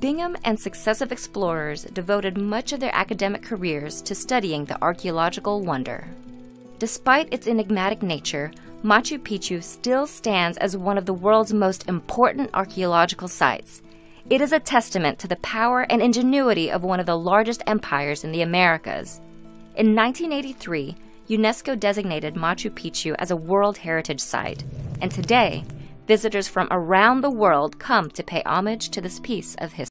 Bingham and successive explorers devoted much of their academic careers to studying the archaeological wonder. Despite its enigmatic nature, Machu Picchu still stands as one of the world's most important archaeological sites. It is a testament to the power and ingenuity of one of the largest empires in the Americas. In 1983, UNESCO designated Machu Picchu as a World Heritage Site, and today, visitors from around the world come to pay homage to this piece of history.